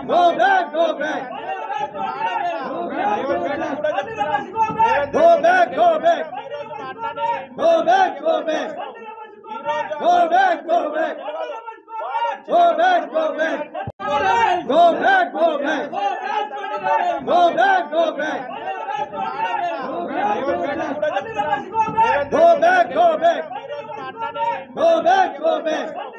Go back, go back.